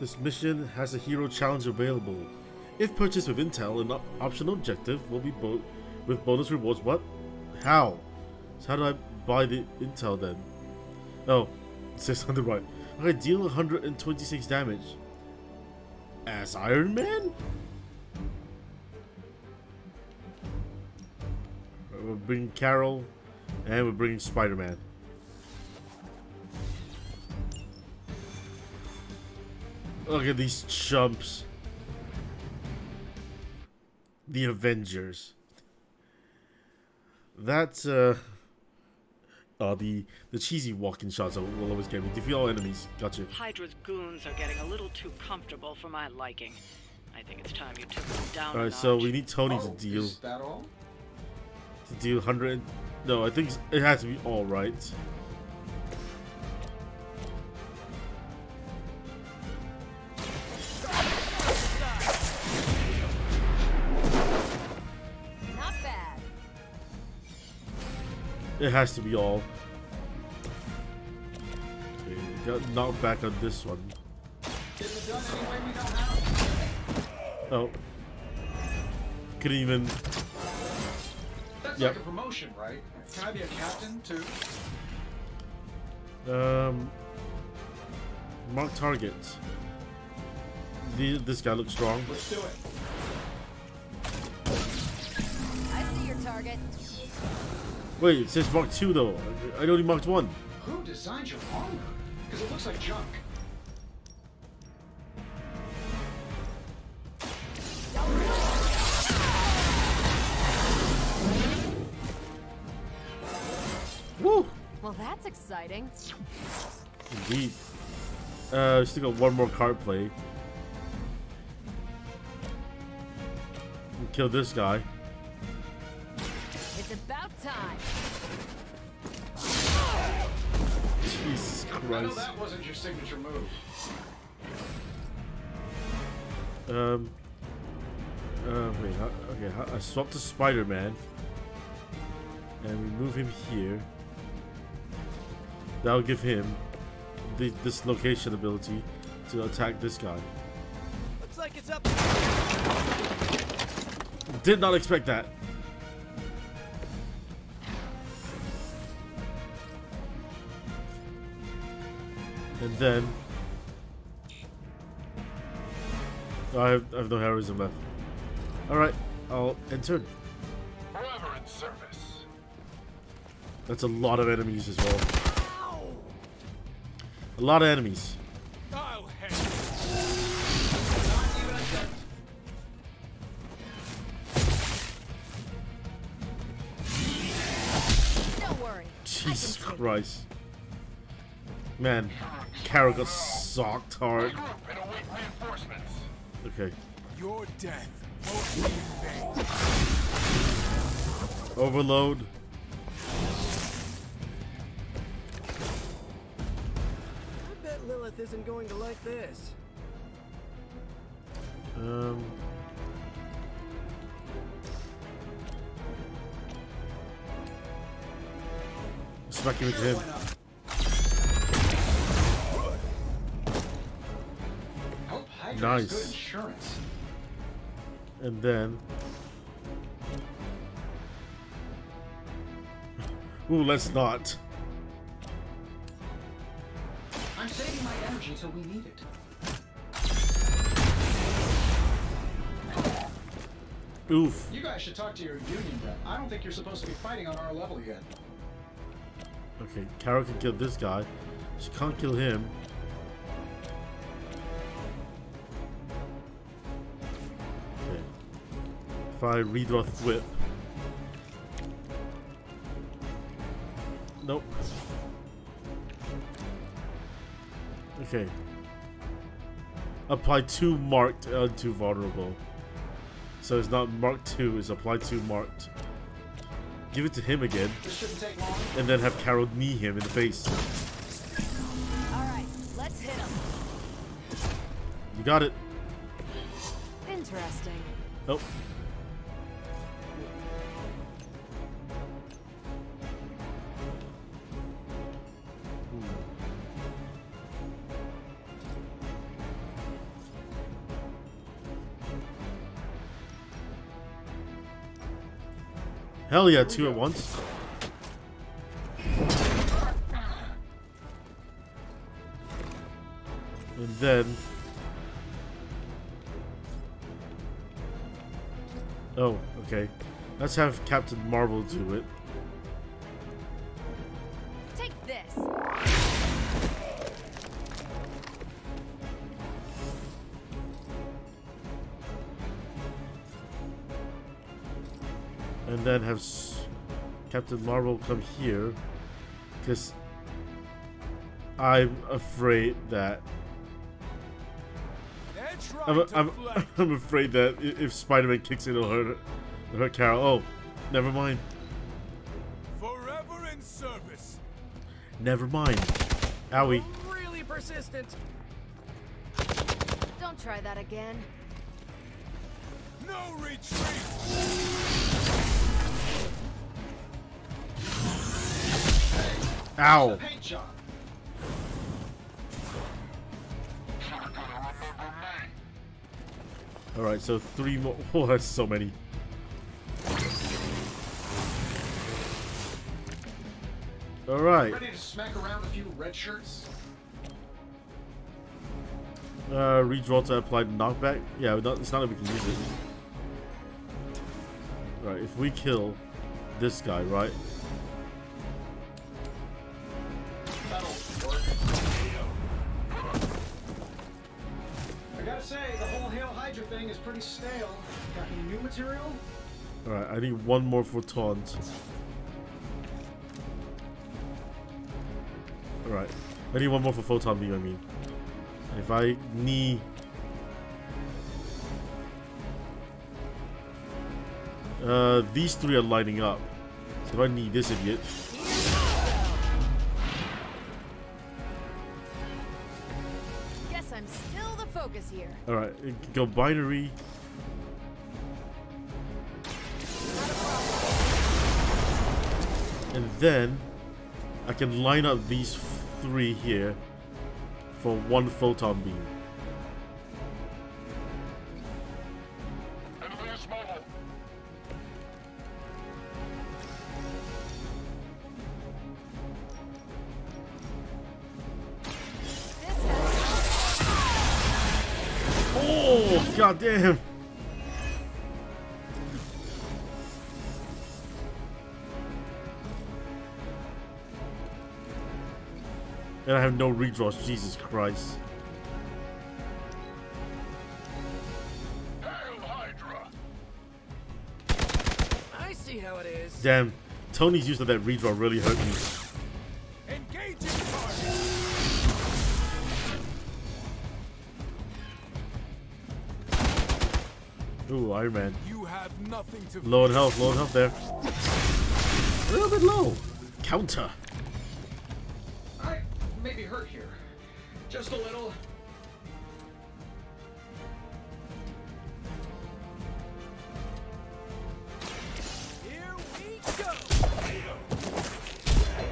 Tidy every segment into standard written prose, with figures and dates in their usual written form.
This mission has a hero challenge available. If purchased with Intel, an optional objective will be with bonus rewards. What? How? So how do I buy the Intel then? Oh, 600, right. Okay, deal 126 damage. As Iron Man? We're bringing Carol, and we're bringing Spider-Man. Look at these chumps. The Avengers. That's the cheesy walking shots will always get me. Defeat all enemies. Gotcha. Hydra's goons are getting a little too comfortable for my liking. I think it's time you took them down. All right, so we need Tony to deal. Is that all? To deal 100. No, I think it has to be all right. It has to be all. Okay, got knocked back on this one. Oh. Couldn't even. That's yep. Like a promotion, right? Can I be a captain too? Mark target. This guy looks strong. Let's do it. I see your target. Wait, it says Mark 2 though. I only marked 1. Who designed your armor? Because it looks like junk. Woo! Well, that's exciting. Indeed. Still got one more card play. We'll kill this guy. It's about time. Jesus Christ. I know that wasn't your signature move. Wait. Okay. I swapped to Spider-Man, and we move him here. That'll give him the dislocation ability to attack this guy. Looks like it's up. Did not expect that. And then I have no heroism left. Alright, I'll end turn. Forever in service. That's a lot of enemies as well. Ow. A lot of enemies. I'll hit. Don't worry. Jesus Christ. Man, Carol got socked hard. Okay. Your death. Overload. I bet Lilith isn't going to like this. Smack him with him. Nice. And then, ooh, let's not. I'm saving my energy till we need it. Oof. You guys should talk to your union rep. I don't think you're supposed to be fighting on our level yet. Okay, Carol can kill this guy. She can't kill him. If I redraw whip. Nope. Okay. Apply 2 marked to vulnerable. So it's not marked 2, it's apply 2 marked. Give it to him again. And then have Carol knee him in the face. Alright, let's hit him. You got it. Interesting. Nope. Hell yeah, two at once. And then... oh, okay. Let's have Captain Marvel do it. Take this. And then have Captain Marvel come here, because I'm afraid that I'm afraid that if Spider-Man kicks it, it'll hurt Carol. Oh, never mind. Forever in service. Never mind. Owie. Really persistent. Don't try that again. No retreat. Ow. Alright, so three more. Oh, that's so many. Alright. Ready to smack around a few red shirts? Redraw to apply knockback? Yeah, it's not that we can use it. Alright, if we kill this guy, right? Is pretty stale. Got any new material? All right, I need one more for taunt. All right, I need one more for photon beam. I mean, if I need, these three are lining up. So if I need this idiot. Here. All right, go binary. And then I can line up these three here for one photon beam. God damn! And I have no redraws, Jesus Christ. Hail Hydra. I see how it is. Damn, Tony's use of that redraw really hurt me. Ooh, Iron Man. You have nothing to low on health there. A little bit low. Counter. I may be hurt here. Just a little. Here we go.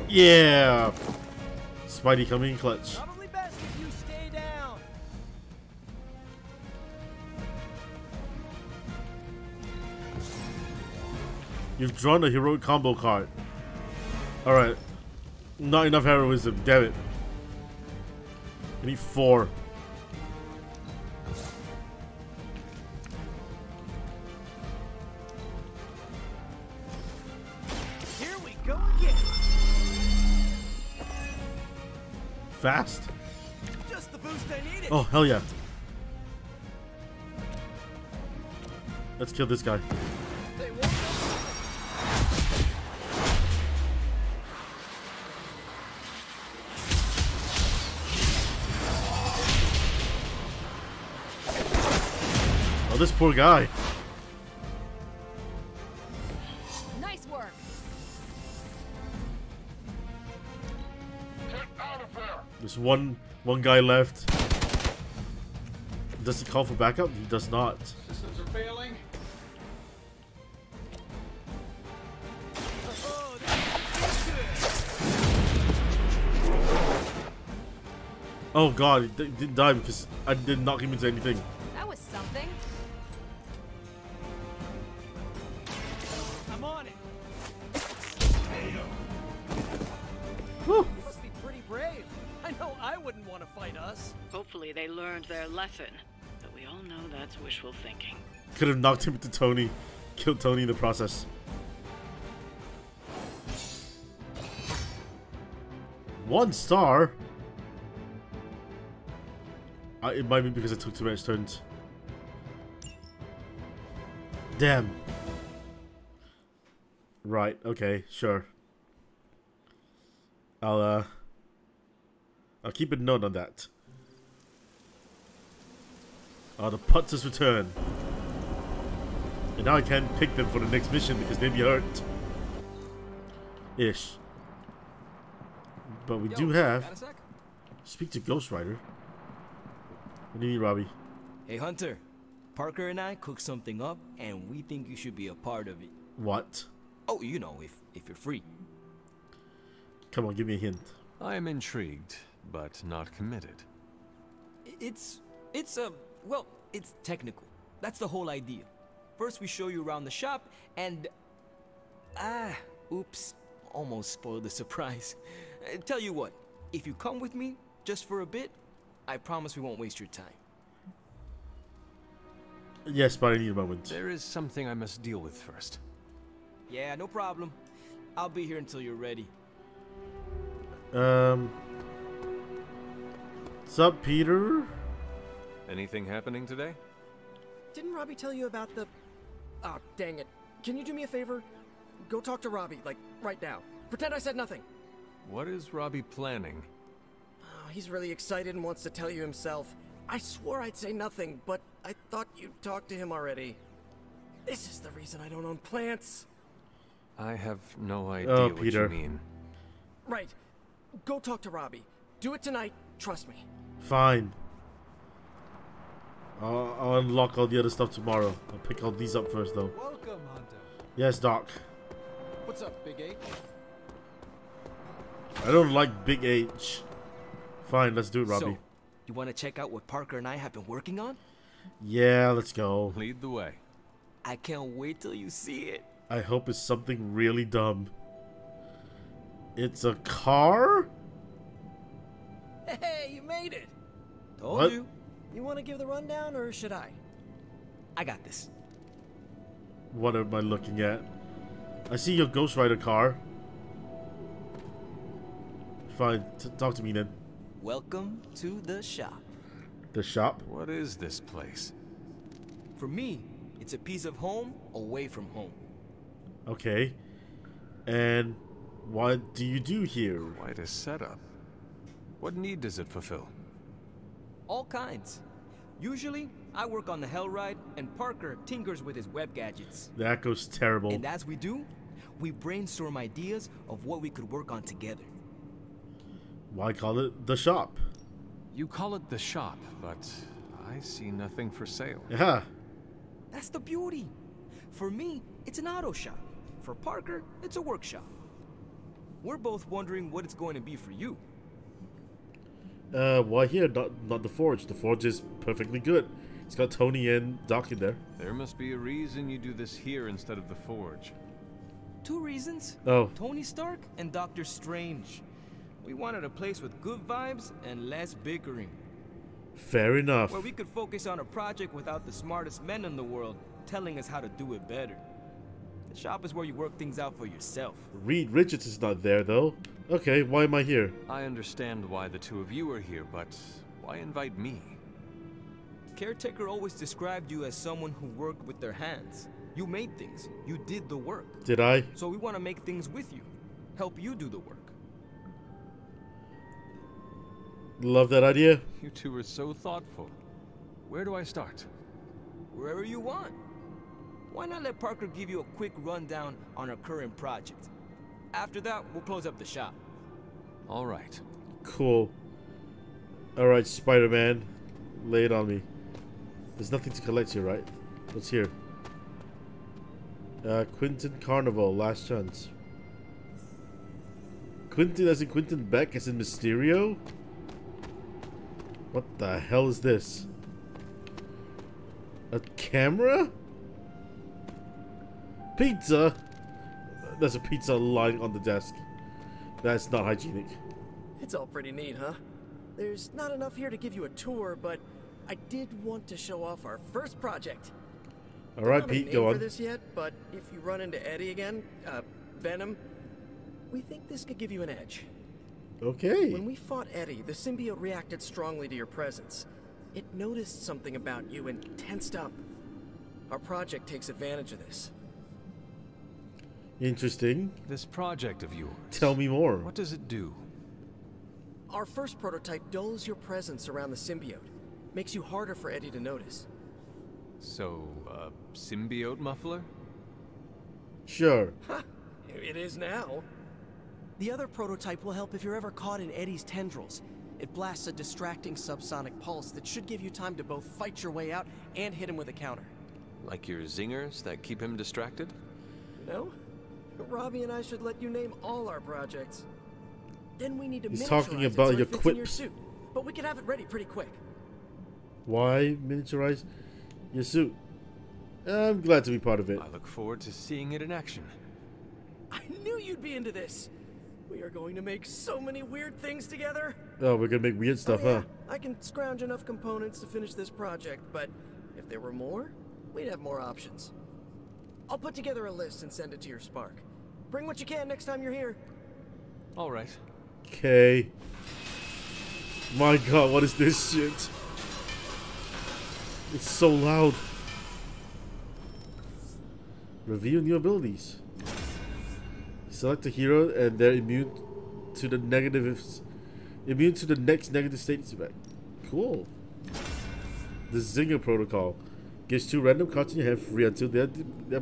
Yeah. Spidey coming in clutch. You've drawn a heroic combo card. Alright. Not enough heroism, damn it. I need 4. Here we go again. Fast? Just the boost I needed. Oh, hell yeah. Let's kill this guy. This poor guy. Nice work. Get out of there. There's one guy left. Does he call for backup? He does not. Systems are failing. Oh god, he didn't die because I did not knock him into anything. That was something. You must be pretty brave. I know I wouldn't want to fight us. Hopefully they learned their lesson, but we all know that's wishful thinking. Could have knocked him into Tony, killed Tony in the process. One star? It might be because it took too many turns. Damn. Right, okay, sure. I'll keep a note on that. Oh, the putters return. And now I can't pick them for the next mission because they'd be hurt. Ish. But we do have... Speak to Ghost Rider. What do you need, Robbie? Hey, Hunter. Parker and I cooked something up, and we think you should be a part of it. What? Oh, you know, if you're free. Come on, give me a hint. I am intrigued, but not committed. It's technical. That's the whole idea. First, we show you around the shop, and oops, almost spoiled the surprise. Tell you what, if you come with me just for a bit, I promise we won't waste your time. Yes, but I need a moment. There is something I must deal with first. Yeah, no problem. I'll be here until you're ready. What's up, Peter? Anything happening today? Didn't Robbie tell you about the... Oh, dang it. Can you do me a favor? Go talk to Robbie, like, right now. Pretend I said nothing. What is Robbie planning? Oh, he's really excited and wants to tell you himself. I swore I'd say nothing, but I thought you'd talked to him already. This is the reason I don't own plants. I have no idea what you mean. Right. Go talk to Robbie. Do it tonight. Trust me. Fine. I'll unlock all the other stuff tomorrow. I'll pick all these up first, though. Welcome, Hunter. Yes, Doc. What's up, Big H? I don't like Big H. Fine, let's do it, Robbie. So, you want to check out what Parker and I have been working on? Yeah, let's go. Lead the way. I can't wait till you see it. I hope it's something really dumb. It's a car? Hey, you made it. Told you. You want to give the rundown or should I? I got this. What am I looking at? I see your Ghost Rider car. Fine, talk to me then. Welcome to the shop. The shop? What is this place? For me, it's a piece of home away from home. Okay. And what do you do here? Quite a setup. What need does it fulfill? All kinds. Usually, I work on the hell ride, and Parker tinkers with his web gadgets. That goes terrible. And as we do, we brainstorm ideas of what we could work on together. Why call it the shop? You call it the shop, but I see nothing for sale. Yeah. That's the beauty. For me, it's an auto shop. For Parker, it's a workshop. We're both wondering what it's going to be for you. Why here? Not the Forge. The Forge is perfectly good. It's got Tony and Doc in there. There must be a reason you do this here instead of the Forge. Two reasons. Oh. Tony Stark and Doctor Strange. We wanted a place with good vibes and less bickering. Fair enough. Where we could focus on a project without the smartest men in the world telling us how to do it better. The shop is where you work things out for yourself. Reed Richards is not there, though. Okay, why am I here? I understand why the two of you are here, but why invite me? Caretaker always described you as someone who worked with their hands. You made things. You did the work. Did I? So we want to make things with you. Help you do the work. Love that idea. You two are so thoughtful. Where do I start? Wherever you want. Why not let Parker give you a quick rundown on our current project? After that, we'll close up the shop. All right. Cool. All right, Spider-Man. Lay it on me. There's nothing to collect here, right? What's here? Quentin Carnival. Last chance. Quentin as in Quentin Beck as in Mysterio? What the hell is this? A camera? Pizza? There's a pizza lying on the desk. That's not hygienic. It's all pretty neat, huh? There's not enough here to give you a tour, but I did want to show off our first project. All right, Pete, go on. I don't have a name for this yet, but if you run into Eddie again, Venom, we think this could give you an edge. Okay. When we fought Eddie, the symbiote reacted strongly to your presence. It noticed something about you and tensed up. Our project takes advantage of this. Interesting. This project of yours. Tell me more. What does it do? Our first prototype dulls your presence around the symbiote. Makes you harder for Eddie to notice. So, symbiote muffler? Sure. Huh. It is now. The other prototype will help if you're ever caught in Eddie's tendrils. It blasts a distracting subsonic pulse that should give you time to both fight your way out and hit him with a counter. Like your zingers that keep him distracted? No. Robbie and I should let you name all our projects. Then we need to miniaturize it so it fits in your suit. He's talking about your quips. But we can have it ready pretty quick. Why miniaturize your suit? I'm glad to be part of it. I look forward to seeing it in action. I knew you'd be into this. We are going to make so many weird things together. Oh, we're going to make weird stuff, yeah. Huh? I can scrounge enough components to finish this project, but if there were more, we'd have more options. I'll put together a list and send it to your Spark. Bring what you can next time you're here. All right. Okay. My God, what is this shit? It's so loud. Reveal new abilities. Select a hero and they're immune to the next negative status effect. Cool. The Zinger protocol gives two random cards in your hand free until their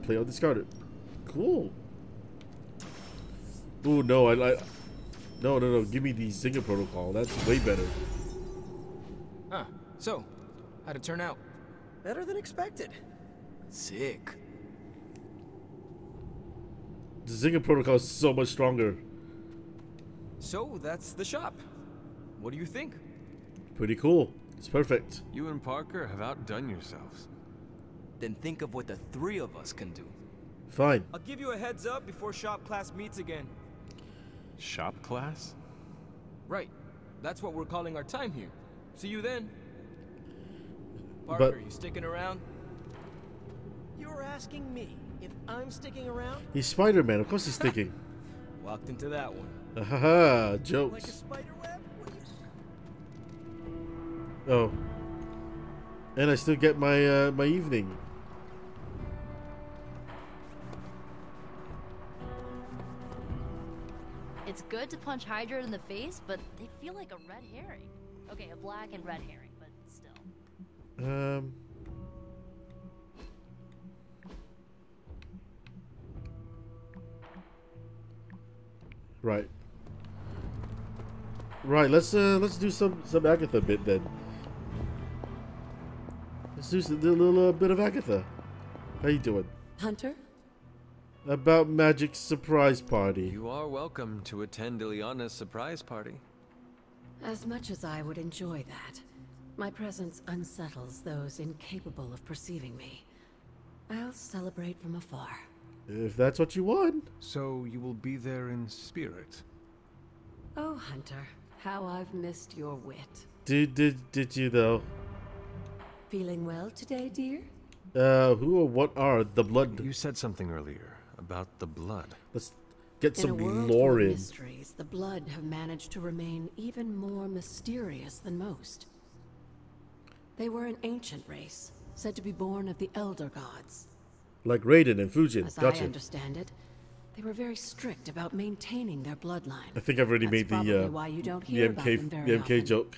player discarded. Cool. Oh no, I like. No. Give me the Zinger protocol. That's way better. Ah, so how'd it turn out? Better than expected. Sick. The Zinger protocol is so much stronger. So that's the shop. What do you think? Pretty cool. It's perfect. You and Parker have outdone yourselves. Then think of what the three of us can do. Fine. I'll give you a heads up before shop class meets again. Shop class? Right. That's what we're calling our time here. See you then. Parker, you sticking around? You're asking me? If I'm sticking around? He's Spider-Man, of course he's sticking. Walked into that one. Haha, jokes. Like a spider web? Oh. And I still get my my evening. It's good to punch Hydra in the face, but they feel like a red herring. Okay, a black and red herring, but still. Right. Let's do some Agatha bit then. Let's do a little bit of Agatha. How you doing, Hunter? About Magic's surprise party. You are welcome to attend Ileana's surprise party. As much as I would enjoy that, my presence unsettles those incapable of perceiving me. I'll celebrate from afar. If that's what you want. So you will be there in spirit. Oh, Hunter, how I've missed your wit. Did you though? Feeling well today, dear? Who or what are the blood? You said something earlier about the blood. Let's get some lore in. Mysteries, the blood have managed to remain even more mysterious than most. They were an ancient race, said to be born of the Elder Gods. Like Raiden and Fujin. As I understand it, they were very strict about maintaining their bloodline. I think I've already made the MK joke.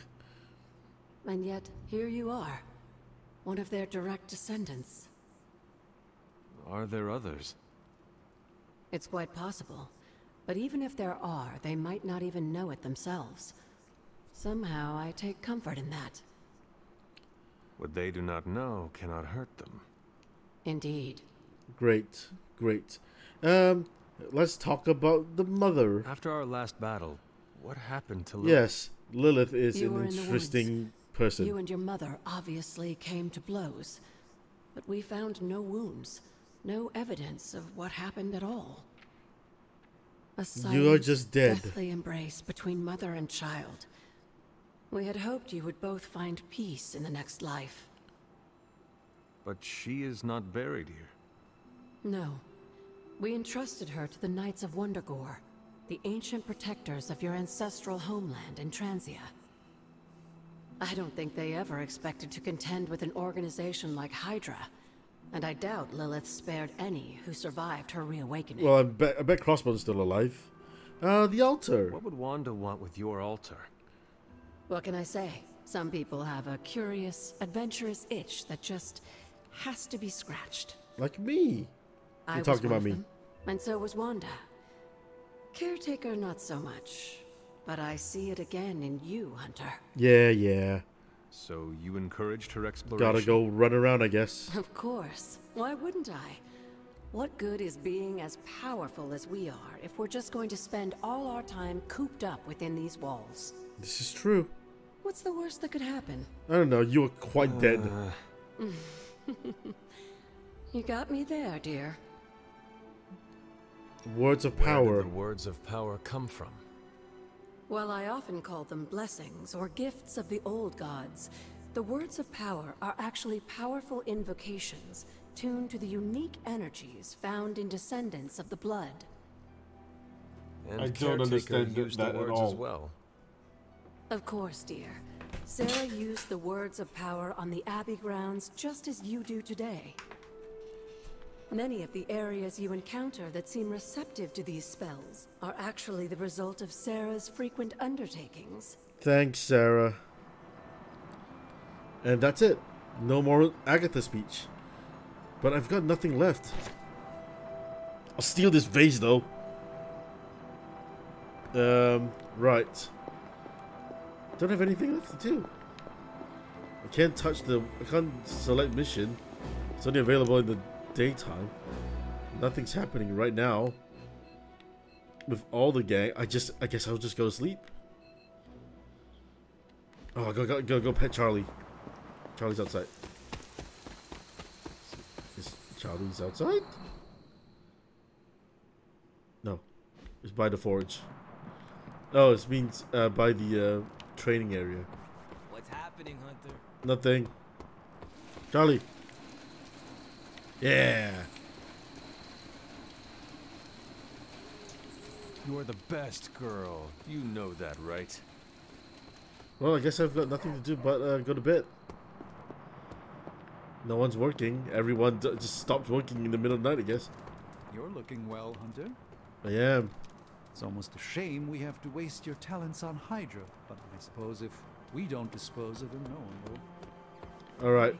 And yet, here you are, one of their direct descendants. Are there others? It's quite possible, but even if there are, they might not even know it themselves. Somehow, I take comfort in that. What they do not know cannot hurt them. Indeed. Great. Let's talk about the mother. After our last battle, what happened to Lilith? Yes, Lilith is an interesting person. You and your mother obviously came to blows, but we found no wounds, no evidence of what happened at all. A silent, you are just dead. Deathly embrace between mother and child. We had hoped you would both find peace in the next life. But she is not buried here. No. We entrusted her to the Knights of Wondergore, the ancient protectors of your ancestral homeland in Transia. I don't think they ever expected to contend with an organization like Hydra, and I doubt Lilith spared any who survived her reawakening. Well, I bet Crossbone's still alive. The altar. What would Wanda want with your altar? What can I say? Some people have a curious, adventurous itch that just has to be scratched. Like me. You're talking about me. And so was Wanda. Caretaker, not so much. But I see it again in you, Hunter. Yeah, yeah. So you encouraged her exploration? Gotta go run around, I guess. Of course. Why wouldn't I? What good is being as powerful as we are if we're just going to spend all our time cooped up within these walls? This is true. What's the worst that could happen? I don't know. You were quite dead. You got me there, dear. Words of power. Where did the words of power come from? Well, I often call them blessings or gifts of the old gods. The words of power are actually powerful invocations tuned to the unique energies found in descendants of the blood. And I don't understand that at all. As well. Of course, dear. Sarah used the words of power on the Abbey grounds just as you do today. Many of the areas you encounter that seem receptive to these spells are actually the result of Sarah's frequent undertakings. Thanks, Sarah. And that's it. No more Agatha speech. But I've got nothing left. I'll steal this vase, though. Right. Don't have anything left to do. I can't touch the... I can't select mission. It's only available in the... daytime. Nothing's happening right now with all the gang. I guess I'll just go to sleep. Oh, go pet Charlie. Charlie's outside. Is Charlie's outside? No, it's by the forge. Oh, it means by the training area. What's happening, Hunter? Nothing. Charlie. Yeah. You are the best girl. You know that, right? Well, I guess I've got nothing to do but go to bed. No one's working. Everyone just stopped working in the middle of the night, I guess. You're looking well, Hunter. I am. It's almost a shame we have to waste your talents on Hydra. But I suppose if we don't dispose of them, no one will. All right.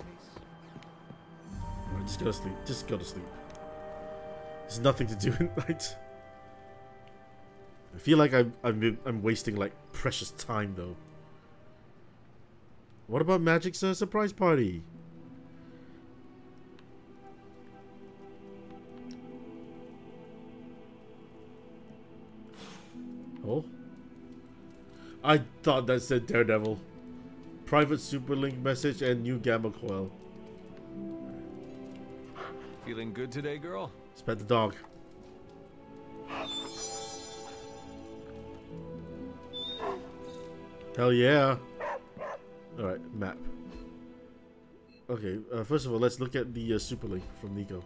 Just go to sleep. Just go to sleep. There's nothing to do at night. I feel like I'm wasting like precious time though. What about Magic's surprise party? Oh, I thought that said Daredevil. Private Superlink message and new Gamma Coil. Feeling good today, girl? Let's pet the dog. Hell yeah. Alright, map. Okay, first of all, let's look at the Super Link from Nico.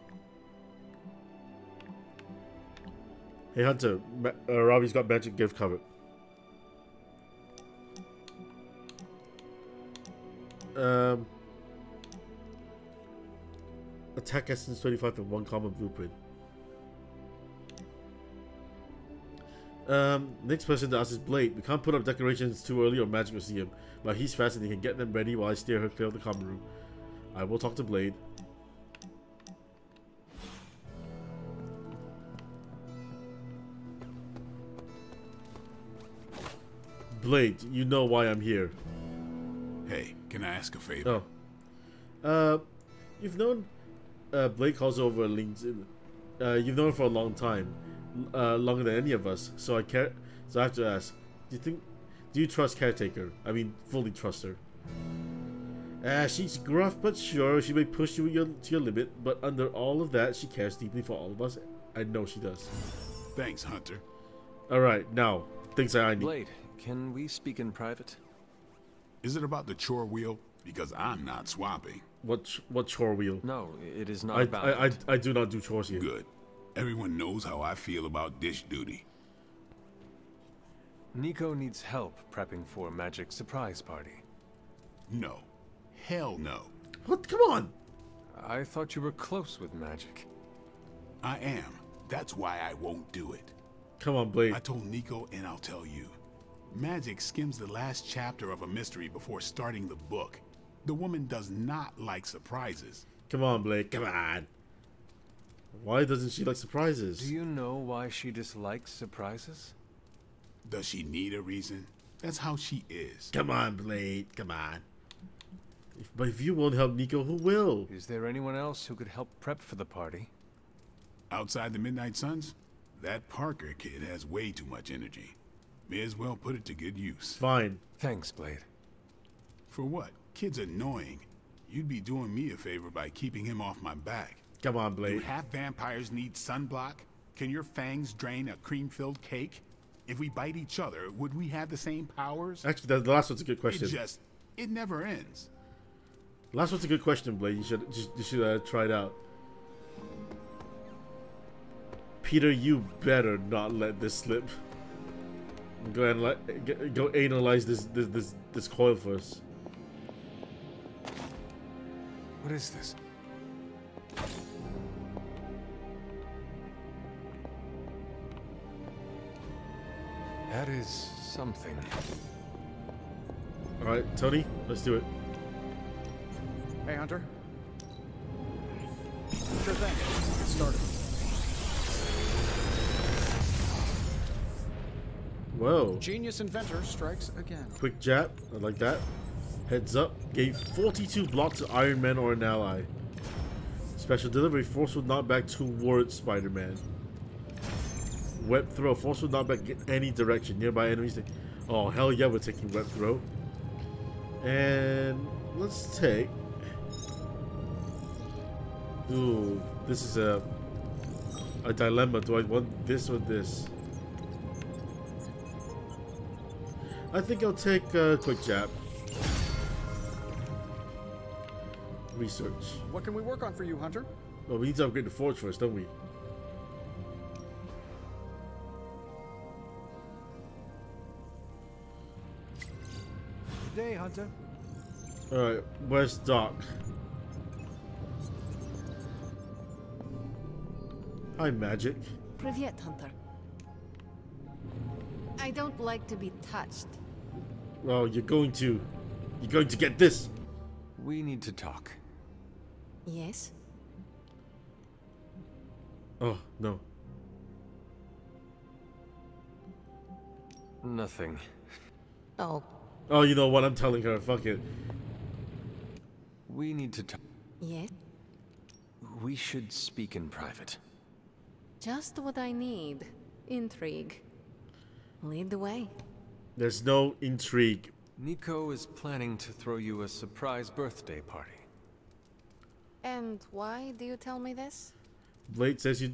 Hey, Hunter. Robbie's got magic gift covered. Attack essence 25 and one common blueprint. Next person to ask is Blade. We can't put up decorations too early or Magic will see him. But he's fast and he can get them ready while I steer her clear of the common room. I will talk to Blade. Blade, you know why I'm here. Hey, can I ask a favor? Oh. You've known... Blade calls over Link's in. You've known her for a long time, longer than any of us. So I have to ask: do you trust Caretaker? I mean, fully trust her? She's gruff but sure. She may push you to your limit, but under all of that, she cares deeply for all of us. I know she does. Thanks, Hunter. All right, now things I need. Blade, can we speak in private? Is it about the chore wheel? Because I'm not swapping. What chore wheel? No, it is not about it. I do not do chores here. Good. Everyone knows how I feel about dish duty. Nico needs help prepping for a magic surprise party. No. Hell no. What? Come on. I thought you were close with magic. I am. That's why I won't do it. Come on, Blade. I told Nico and I'll tell you. Magic skims the last chapter of a mystery before starting the book. The woman does not like surprises. Come on, Blade. Come on. Why doesn't she like surprises? Do you know why she dislikes surprises? Does she need a reason? That's how she is. Come on, Blade. Come on. But if you won't help Nico, who will? Is there anyone else who could help prep for the party? Outside the Midnight Suns? That Parker kid has way too much energy. May as well put it to good use. Fine. Thanks, Blade. For what? Kid's annoying. You'd be doing me a favor by keeping him off my back. Come on, Blade. Do half vampires need sunblock? Can your fangs drain a cream-filled cake? If we bite each other, would we have the same powers? Actually, the last one's a good question. It never ends. Last one's a good question, Blade. You should try it out. Peter, you better not let this slip. Go analyze this coil first. What is this? That is something. All right, Tony, let's do it. Hey, Hunter. Sure thing. Get started. Whoa. Genius inventor strikes again. Quick jab. I like that. Heads up. Gave 42 blocks to Iron Man or an ally. Special delivery. Forceful knockback towards Spider-Man. Web throw. Forceful knockback in any direction. Nearby enemies. Oh, hell yeah, we're taking web throw. And let's take... Ooh, this is a dilemma. Do I want this or this? I think I'll take a quick jab. Research. What can we work on for you, Hunter? Well, we need to upgrade the forge first, don't we? Good day, Hunter. Alright, where's Doc? Hi, Magic. Privyet, Hunter. I don't like to be touched. Well, you're going to get this. We need to talk. Yes? Oh, no. Nothing. Oh. Oh, you know what? I'm telling her. Fuck it. We need to talk. Yeah? We should speak in private. Just what I need. Intrigue. Lead the way. There's no intrigue. Nico is planning to throw you a surprise birthday party. And why do you tell me this? Blade says you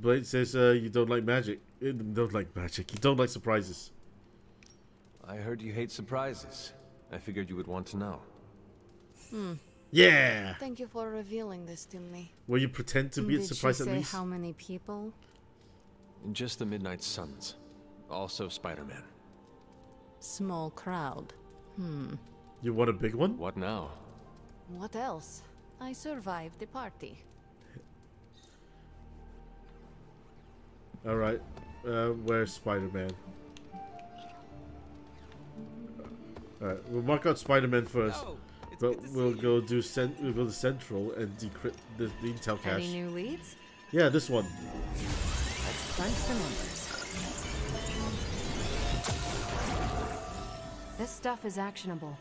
don't like magic. You don't like surprises. I heard you hate surprises. I figured you would want to know. Hmm. Yeah. Thank you for revealing this to me. Will you pretend to be a surprise at least? Did you say how many people? Just the Midnight Suns. Also Spider-Man. Small crowd. Hmm. You want a big one? What now? What else? I survived the party. All right. Where's Spider-Man? All right. We'll mark out Spider-Man first, but we'll go do we'll go to Central and decrypt the intel cache. Any new leads? Yeah, this one. Let's crunch the numbers. This stuff is actionable.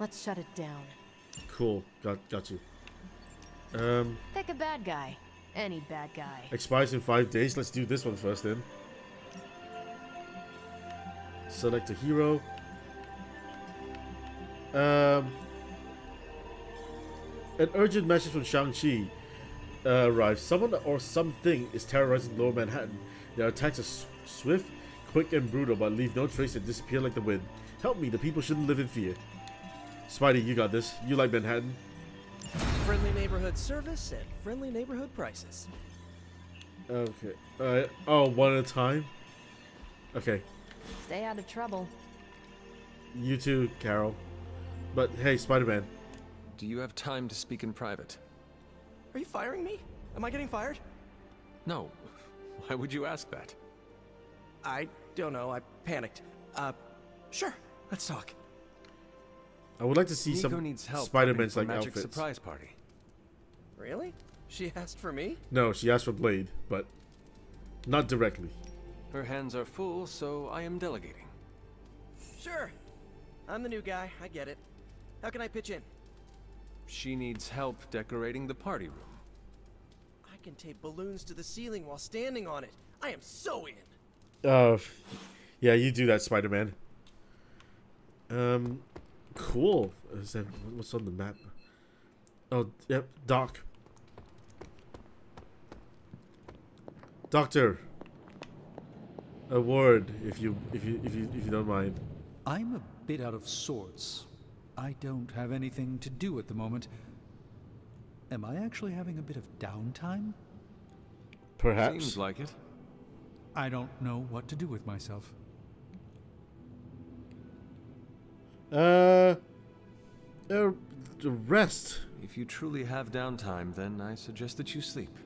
Let's shut it down. Cool. Got you. Pick a bad guy. Any bad guy. Expires in 5 days. Let's do this one first then. Select a hero. An urgent message from Shang-Chi arrives. Someone or something is terrorizing Lower Manhattan. Their attacks are swift, quick and brutal, but leave no trace and disappear like the wind. Help me, the people shouldn't live in fear. Spidey, you got this. You like Manhattan. Friendly neighborhood service and friendly neighborhood prices. Okay. Oh, one at a time? Okay. Stay out of trouble. You too, Carol. But hey, Spider-Man. Do you have time to speak in private? Are you firing me? Am I getting fired? No. Why would you ask that? I don't know. I panicked. Sure. Let's talk. I would like to see Nico some Spider-Man's like outfits. Surprise party. Really? She asked for me? No, she asked for Blade, but not directly. Her hands are full, so I am delegating. Sure. I'm the new guy. I get it. How can I pitch in? She needs help decorating the party room. I can tape balloons to the ceiling while standing on it. I am so in. Yeah, you do that, Spider-Man. Cool. Is that what's on the map? Oh, yep. Doc. Doctor. A word, if you don't mind. I'm a bit out of sorts. I don't have anything to do at the moment. Am I actually having a bit of downtime? Perhaps. Seems like it. I don't know what to do with myself. Rest. If you truly have downtime, then I suggest that you sleep.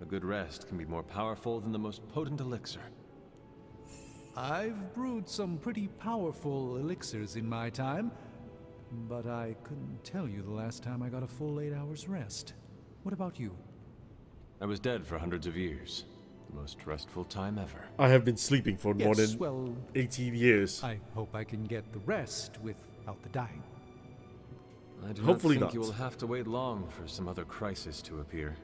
A good rest can be more powerful than the most potent elixir. I've brewed some pretty powerful elixirs in my time, but I couldn't tell you the last time I got a full 8 hours rest. What about you? I was dead for hundreds of years. The most restful time ever. I have been sleeping for more than 18 years. I hope I can get the rest without the dying. I do not think you will have to wait long for some other crisis to appear.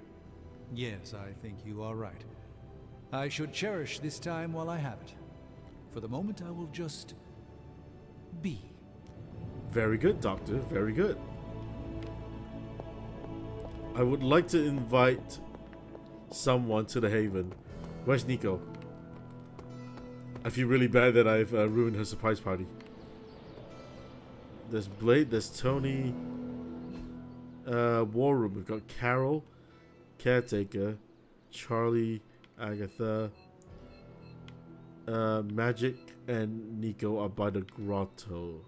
Yes, I think you are right. I should cherish this time while I have it. For the moment, I will just be. Very good, Doctor. Very good. I would like to invite someone to the Haven. Where's Nico? I feel really bad that I've ruined her surprise party. There's Blade. There's Tony. War Room. We've got Carol, Caretaker, Charlie, Agatha. Magic and Nico are by the grotto.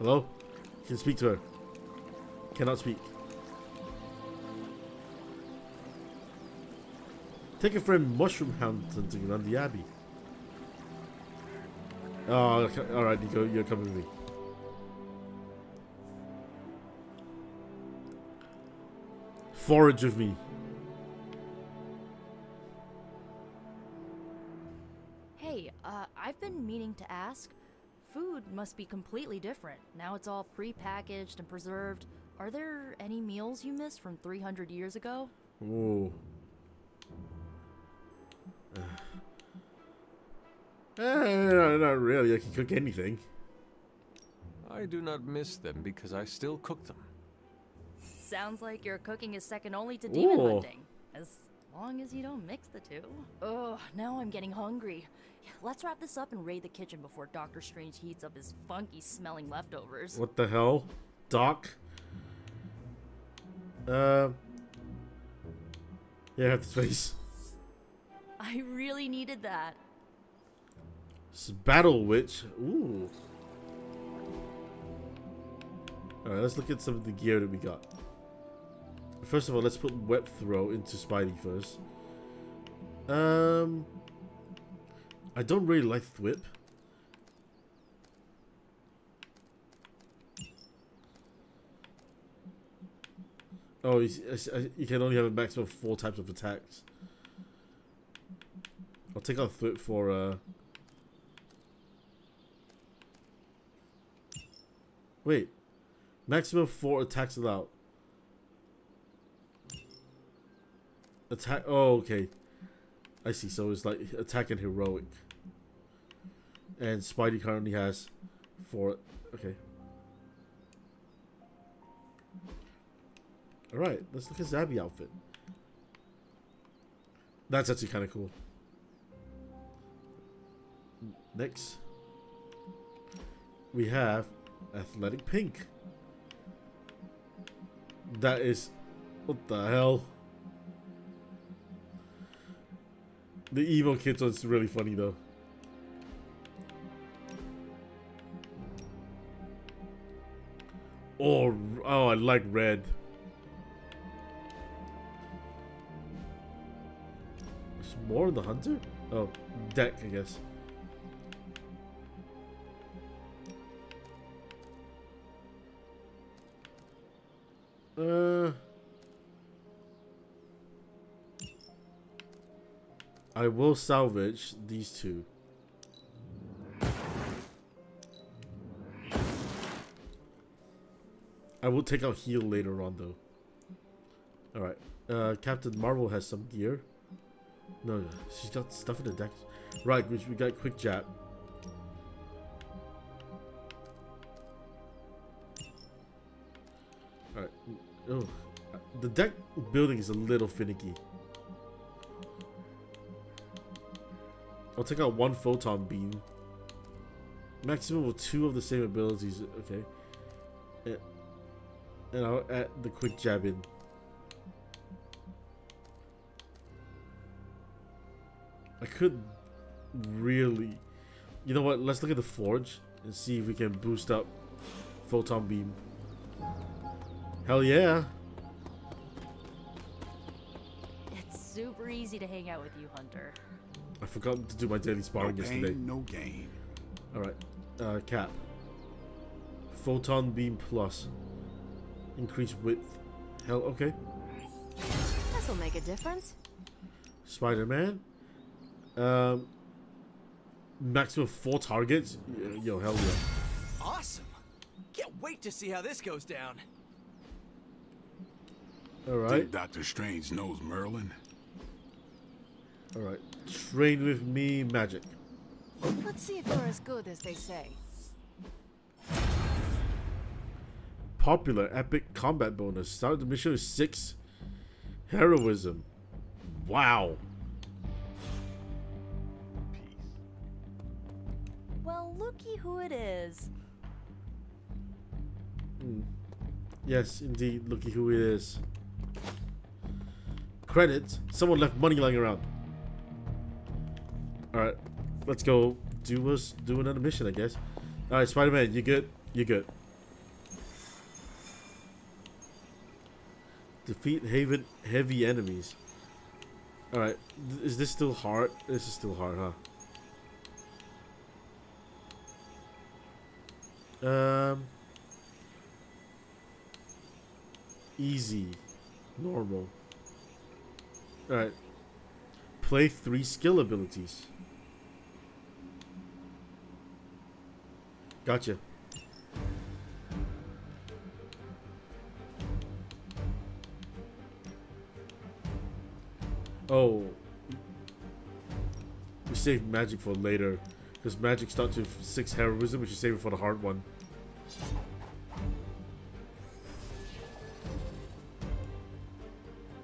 Hello? Can speak to her. Cannot speak. Take a friend mushroom hunting around the abbey. Oh, okay. Alright, Nico, you're coming with me. Forage with me. Hey, I've been meaning to ask. Food must be completely different. Now it's all pre-packaged and preserved. Are there any meals you missed from 300 years ago? Ooh. Not really. I can cook anything. I do not miss them because I still cook them. Sounds like your cooking is second only to demon hunting. As long as you don't mix the two. Oh, now I'm getting hungry. Let's wrap this up and raid the kitchen before Doctor Strange heats up his funky smelling leftovers. What the hell? Doc? Yeah, I have the space. I really needed that. It's Battle Witch. Ooh. Alright, let's look at some of the gear that we got. First of all, let's put Web Throw into Spidey first. I don't really like Thwip. Oh, you can only have a maximum of 4 types of attacks. I'll take out Thwip for wait, maximum 4 attacks allowed. Attack. Oh, okay. I see. So it's like attack and heroic. And Spidey currently has 4. Okay. Alright, let's look at Zabby's outfit. That's actually kind of cool. Next, we have Athletic Pink. That is... what the hell? The emo kids one's really funny though. Oh, I like red. There's more of the hunter? Oh, deck, I guess. I will salvage these two. I will take out heal later on though. Alright. Captain Marvel has some gear. No, she's got stuff in the deck. Right, which we got Quick Jab. Alright. Oh, the deck building is a little finicky. I'll take out one photon beam. Maximum of two of the same abilities. Okay. And I'll add the Quick Jab in. I could really... you know what? Let's look at the forge and see if we can boost up photon beam. Hell yeah. It's super easy to hang out with you, Hunter. I forgot to do my daily sparring yesterday. No game. Alright. Cap. Photon beam plus. Increase width. Hell, okay. This'll make a difference. Spider-Man. Maximum 4 targets. Yo, hell yeah. Awesome. Can't wait to see how this goes down. Alright. Think Doctor Strange knows Merlin. Alright, train with me magic. Let's see if you're as good as they say. Popular epic combat bonus. Start the mission with 6 heroism. Wow. Well, looky who it is. Mm. Yes, indeed, looky who it is. Credits. Someone left money lying around. Alright, let's go do another mission, I guess. Alright, Spider-Man, you good? You good. Defeat heavy enemies. Alright, is this still hard? This is still hard, huh? Easy. Normal. Alright. Play 3 skill abilities. Gotcha. Oh, we saved magic for later because magic starts with 6 heroism. We should save it for the hard one.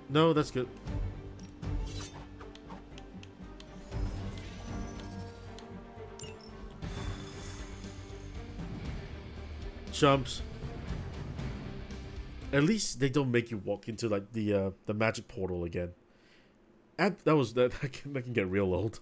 No, that's good. Jumps. At least they don't make you walk into like the magic portal again. That can get real old.